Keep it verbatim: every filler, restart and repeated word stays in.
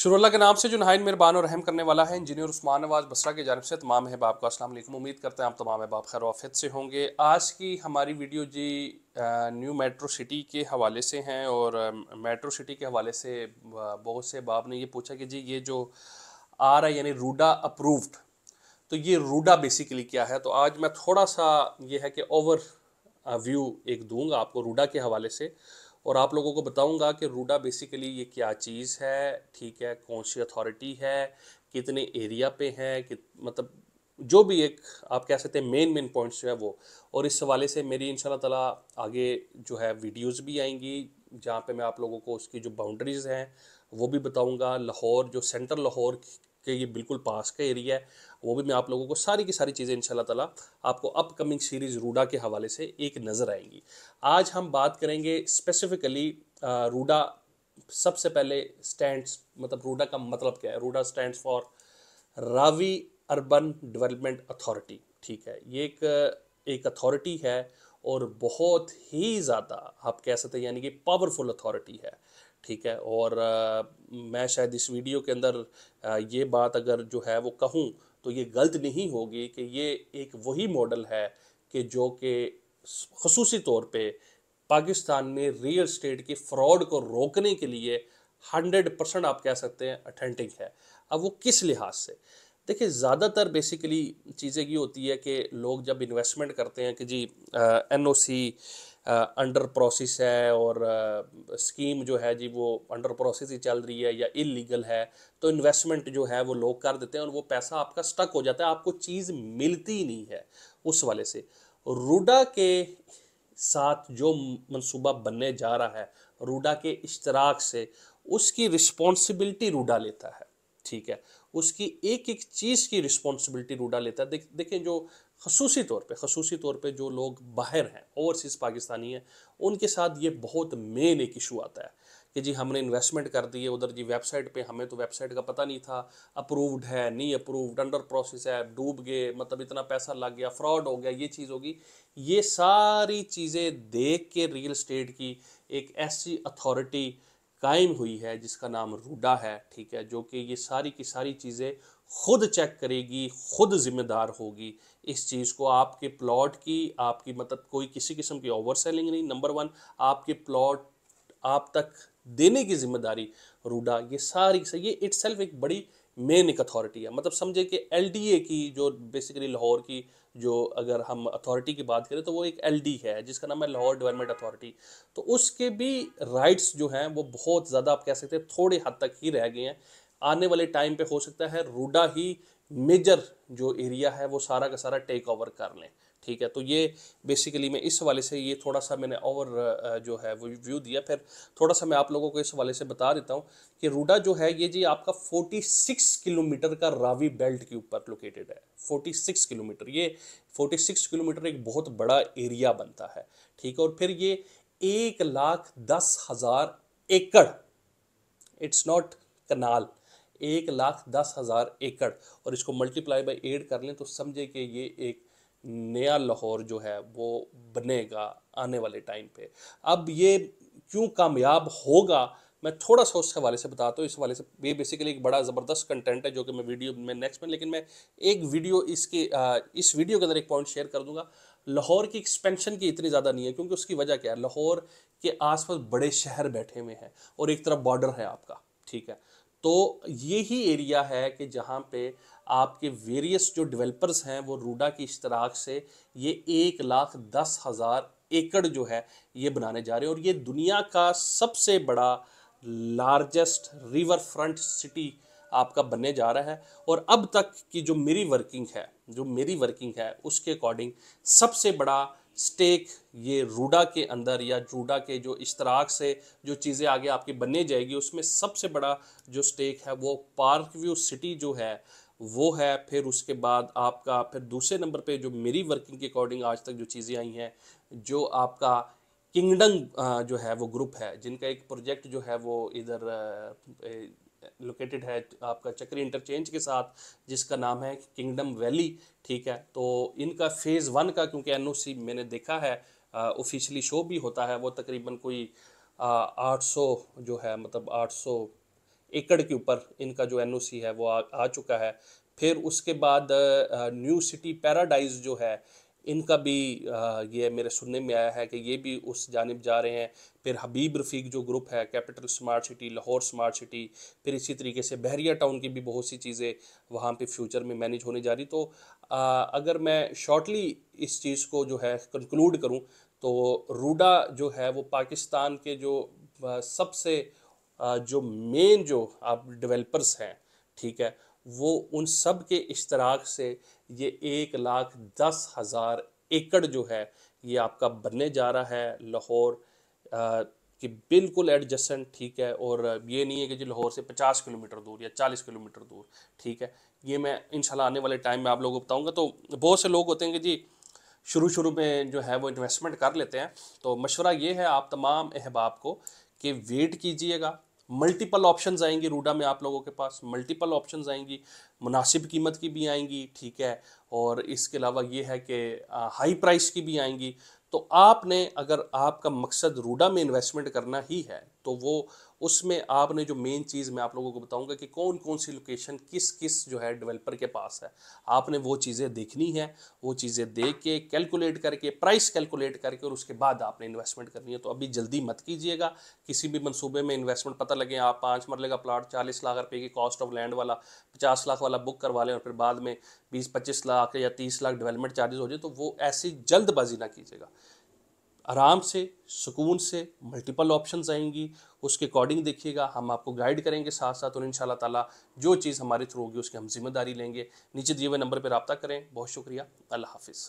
शुरुल्ला के नाम से जो नहायत मेहरबान और रहम करने वाला है, इंजीनियर उस्मान नवाज़ बसरा की जानिब से तमाम अहबाब को अस्सलाम वालेकुम। उम्मीद करते हैं आप तमाम अहबाब खैर आफियत से होंगे। आज की हमारी वीडियो जी न्यू मेट्रो सिटी के हवाले से हैं और मेट्रो सिटी के हवाले से बहुत से अहबाब ने ये पूछा कि जी ये जो आ रहा है यानी रूडा अप्रूव्ड, तो ये रूडा बेसिकली क्या है। तो आज मैं थोड़ा सा ये है कि ओवर व्यू एक दूँगा आपको रूडा के हवाले से और आप लोगों को बताऊंगा कि रूडा बेसिकली ये क्या चीज़ है, ठीक है, कौन सी अथॉरिटी है, कितने एरिया पे है, कि मतलब जो भी एक आप कह सकते हैं मेन मेन पॉइंट्स जो है वो। और इस हवाले से मेरी इंशाल्लाह ताला आगे जो है वीडियोस भी आएंगी जहाँ पे मैं आप लोगों को उसकी जो बाउंड्रीज़ हैं वो भी बताऊँगा। लाहौर जो सेंटर लाहौर के ये बिल्कुल पास का एरिया है वो भी मैं आप लोगों को सारी की सारी चीज़ें इंशाल्लाह ताला आपको अपकमिंग सीरीज़ रूडा के हवाले से एक नज़र आएंगी। आज हम बात करेंगे स्पेसिफिकली रूडा। सबसे पहले स्टैंड्स मतलब रूडा का मतलब क्या है। RUDA stands for Ravi urban development authority, ठीक है। ये एक एक अथॉरिटी है और बहुत ही ज़्यादा आप कह सकते हैं यानी कि पावरफुल अथॉरिटी है, ठीक है। और आ, मैं शायद इस वीडियो के अंदर आ, ये बात अगर जो है वो कहूँ तो ये गलत नहीं होगी कि ये एक वही मॉडल है कि जो कि खसूसी तौर पे पाकिस्तान में रियल इस्टेट के फ्रॉड को रोकने के लिए हंड्रेड परसेंट आप कह सकते हैं अथेंटिक है। अब वो किस लिहाज से, देखिए ज़्यादातर बेसिकली चीज़ें ये होती है कि लोग जब इन्वेस्टमेंट करते हैं कि जी N O C under process है और स्कीम uh, जो है जी वो अंडर प्रोसेस ही चल रही है या इलीगल है, तो इन्वेस्टमेंट जो है वो लोग कर देते हैं और वो पैसा आपका स्टक हो जाता है, आपको चीज़ मिलती ही नहीं है। उस वाले से रूडा के साथ जो मंसूबा बनने जा रहा है, रूडा के इश्तराक से उसकी रिस्पॉन्सिबिलिटी रूडा लेता है, ठीक है। उसकी एक एक चीज़ की रिस्पॉन्सिबिलिटी रूडा लेता है। देखें जो खसूसी तौर पे खसूसी तौर पे जो लोग बाहर हैं, ओवरसीज़ पाकिस्तानी हैं, उनके साथ ये बहुत मेन एक इशू आता है कि जी हमने इन्वेस्टमेंट कर दी है उधर जी वेबसाइट पे, हमें तो वेबसाइट का पता नहीं था, अप्रूव्ड है नहीं अप्रूव्ड, अंडर प्रोसेस है, डूब गए, मतलब इतना पैसा लग गया, फ्रॉड हो गया, ये चीज़ होगी। ये सारी चीज़ें देख के रियल इस्टेट की एक ऐसी अथॉरिटी कायम हुई है जिसका नाम रूडा है, ठीक है, जो कि ये सारी की सारी चीज़ें खुद चेक करेगी, खुद जिम्मेदार होगी इस चीज़ को। आपके प्लॉट की आपकी मतलब कोई किसी किस्म की ओवर सेलिंग नहीं, नंबर वन आपके प्लॉट आप तक देने की जिम्मेदारी रूडा। ये सारी ये इटसेल्फ एक बड़ी मेन एक अथॉरिटी है। मतलब समझे कि एलडीए की जो बेसिकली लाहौर की जो अगर हम अथॉरिटी की बात करें तो वो एक एलडी है जिसका नाम है लाहौर डेवलपमेंट अथॉरिटी। तो उसके भी राइट्स जो हैं वो बहुत ज़्यादा आप कह सकते हैं थोड़े हद तक ही रह गए हैं। आने वाले टाइम पे हो सकता है रूडा ही मेजर जो एरिया है वो सारा का सारा टेक ओवर कर लें, ठीक है। तो ये बेसिकली मैं इस हवाले से ये थोड़ा सा मैंने ओवर जो है वो व्यू दिया। फिर थोड़ा सा मैं आप लोगों को इस हवाले से बता देता हूँ कि रूडा जो है ये जी आपका छियालीस किलोमीटर का रावी बेल्ट के ऊपर लोकेटेड है। छियालीस किलोमीटर, ये छियालीस किलोमीटर एक बहुत बड़ा एरिया बनता है, ठीक है। और फिर ये एक लाख दस हज़ार एकड़, इट्स नॉट कनाल, एक लाख दस हज़ार एकड़, और इसको मल्टीप्लाई बाय एट कर लें तो समझे कि ये एक नया लाहौर जो है वो बनेगा आने वाले टाइम पे। अब ये क्यों कामयाब होगा मैं थोड़ा सा उस हवाले से बताता हूँ। इस हवाले से ये बेसिकली एक बड़ा ज़बरदस्त कंटेंट है जो कि मैं वीडियो में नेक्स्ट में, लेकिन मैं एक वीडियो इसके इस वीडियो के अंदर एक पॉइंट शेयर कर दूँगा। लाहौर की एक्सपेंशन की इतनी ज़्यादा नहीं है क्योंकि उसकी वजह क्या है, लाहौर के आस पास बड़े शहर बैठे हुए हैं और एक तरफ बॉर्डर है आपका, ठीक है। तो यही एरिया है कि जहाँ पे आपके वेरियस जो डेवलपर्स हैं वो रूडा की इश्तराक से ये एक लाख दस हज़ार एकड़ जो है ये बनाने जा रहे हैं। और ये दुनिया का सबसे बड़ा लार्जेस्ट रिवर फ्रंट सिटी आपका बनने जा रहा है। और अब तक की जो मेरी वर्किंग है जो मेरी वर्किंग है उसके अकॉर्डिंग सबसे बड़ा स्टेक ये रूडा के अंदर या रूडा के जो इश्तराक से जो चीज़ें आगे आपके बनने जाएगी उसमें सबसे बड़ा जो स्टेक है वो पार्क व्यू सिटी जो है वो है। फिर उसके बाद आपका फिर दूसरे नंबर पे जो मेरी वर्किंग के अकॉर्डिंग आज तक जो चीज़ें आई हैं जो आपका किंगडम जो है वो ग्रुप है जिनका एक प्रोजेक्ट जो है वो इधर लोकेटेड है आपका चक्री इंटरचेंज के साथ जिसका नाम है किंगडम वैली, ठीक है। तो इनका फ़ेज़ वन का क्योंकि एनओसी मैंने देखा है ऑफिशियली शो भी होता है वो तकरीबन कोई आठ सौ जो है मतलब आठ सौ एकड़ के ऊपर इनका जो एन ओ सी है वो आ, आ चुका है। फिर उसके बाद न्यू सिटी पैराडाइज जो है इनका भी आ, ये मेरे सुनने में आया है कि ये भी उस जानिब जा रहे हैं। फिर हबीब रफ़ीक जो ग्रुप है, capital smart city, Lahore smart city, फिर इसी तरीके से बहरिया टाउन की भी बहुत सी चीज़ें वहाँ पे फ्यूचर में मैनेज होने जा रही। तो आ, अगर मैं शॉर्टली इस चीज़ को जो है कंक्लूड करूँ तो रूडा जो है वो पाकिस्तान के जो आ, सबसे आ, जो मेन जो आप डेवलपर्स हैं, ठीक है, वो उन सब के इश्तराक से ये एक लाख दस हज़ार एकड़ जो है ये आपका बनने जा रहा है लाहौर के बिल्कुल एडजेसेंट, ठीक है। और ये नहीं है कि जो लाहौर से पचास किलोमीटर दूर या चालीस किलोमीटर दूर, ठीक है। ये मैं इंशाल्लाह आने वाले टाइम में आप लोगों को बताऊंगा। तो बहुत से लोग होते हैं कि जी शुरू शुरू में जो है वो इन्वेस्टमेंट कर लेते हैं, तो मशवरा ये है आप तमाम अहबाब को कि वेट कीजिएगा, मल्टीपल ऑप्शंस आएंगी रूडा में आप लोगों के पास, मल्टीपल ऑप्शंस आएंगी, मुनासिब कीमत की भी आएंगी, ठीक है, और इसके अलावा ये है कि हाई प्राइस की भी आएंगी। तो आपने अगर आपका मकसद रूडा में इन्वेस्टमेंट करना ही है तो वो उसमें आपने जो मेन चीज़ मैं आप लोगों को बताऊंगा कि कौन कौन सी लोकेशन किस किस जो है डेवलपर के पास है, आपने वो चीज़ें देखनी है, वो चीज़ें देख के कैलकुलेट करके, प्राइस कैलकुलेट करके, और उसके बाद आपने इन्वेस्टमेंट करनी है। तो अभी जल्दी मत कीजिएगा किसी भी मनसूबे में इन्वेस्टमेंट। पता लगे आप पाँच मरले का प्लाट चालीस लाख रुपये की कॉस्ट ऑफ लैंड वाला पचास लाख वाला बुक करवा लें और फिर बाद में बीस पच्चीस लाख या तीस लाख डेवलपमेंट चार्जेस हो जाए, तो वो ऐसी जल्दबाजी ना कीजिएगा। आराम से, सुकून से, मल्टीपल ऑप्शंस आएंगी, उसके अकॉर्डिंग देखिएगा, हम आपको गाइड करेंगे साथ साथ, और इंशाल्लाह ताला जो चीज़ हमारे थ्रू होगी उसकी हम जिम्मेदारी लेंगे। नीचे दिए हुए नंबर पर रब्ता करें। बहुत शुक्रिया, अल्लाह हाफिज़।